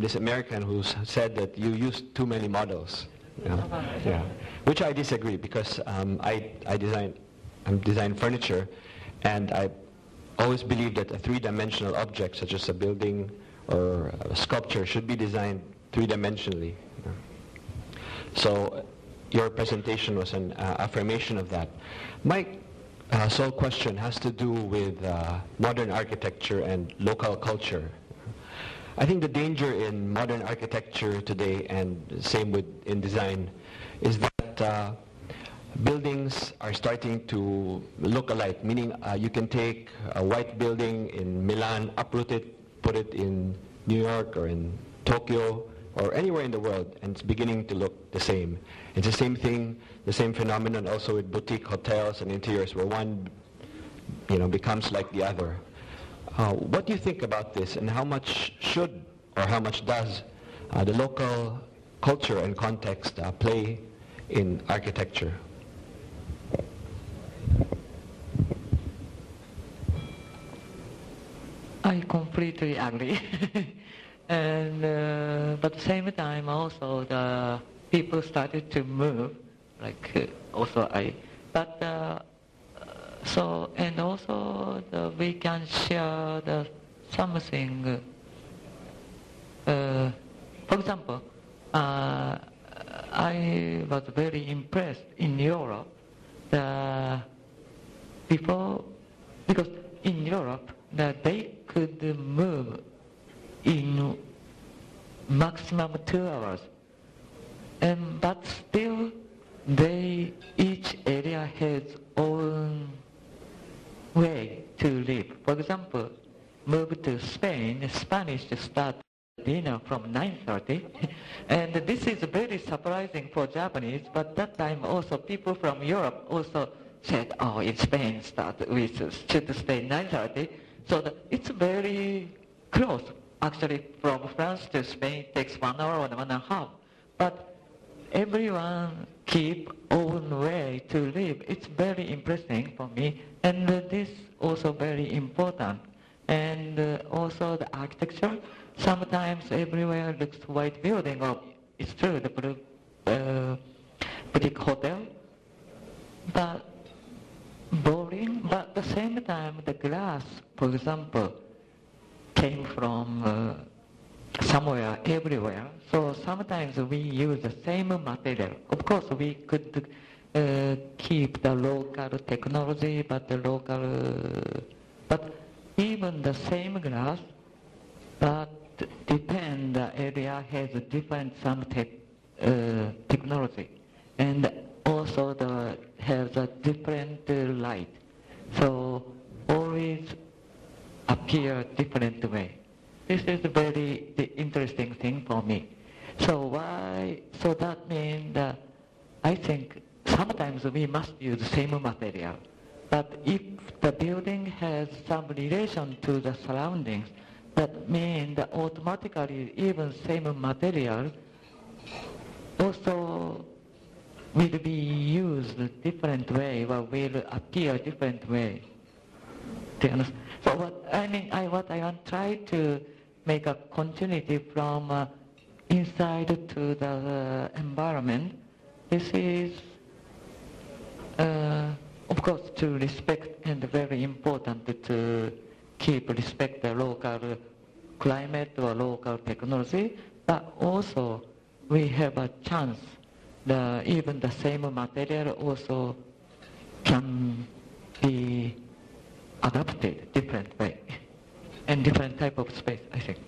this American who said that you used too many models. Yeah. Yeah. Which I disagree, because I design furniture, and I always believe that a three-dimensional object such as a building or a sculpture should be designed three-dimensionally. So your presentation was an affirmation of that. My sole question has to do with modern architecture and local culture. I think the danger in modern architecture today, and same with in design, is that buildings are starting to look alike, meaning you can take a white building in Milan, uproot it, put it in New York or in Tokyo or anywhere in the world, and it's beginning to look the same. It's the same thing, the same phenomenon also with boutique hotels and interiors, where one, you know, becomes like the other. What do you think about this, and how much should or how much does the local culture and context play in architecture? I completely agree. And, but at the same time also the people started to move, like also I. But so, and also the, we can share the something, for example, I was very impressed in Europe, the people, because in Europe that they could move in maximum 2 hours, and but still they, each area has own way to live. For example, move to Spain, Spanish start dinner from 9:30, and this is very surprising for Japanese, but that time also people from Europe also said, oh, in Spain start with should stay 9:30, so that it's very close. Actually, from France to Spain takes 1 hour and 1.5, but everyone keep own way to live. It's very impressive for me, and this also very important. And also the architecture. Sometimes everywhere looks white building, or it's true the blue boutique hotel, but boring. But at the same time, the glass, for example, came from somewhere, everywhere. So sometimes we use the same material. Of course, we could keep the local technology, but the local, but even the same glass, but depend the area has a different some technology, and also the has a different light. So always appear different way. This is very the interesting thing for me. So why? So that means that I think sometimes we must use the same material, but if the building has some relation to the surroundings, that means that automatically even same material also will be used different way or will appear different way. So what I mean, I want to try to make a continuity from inside to the environment. This is, of course, to respect, and very important to keep respect the local climate or local technology. But also, we have a chance that even the same material also can be adapted different way and different type of space, I think.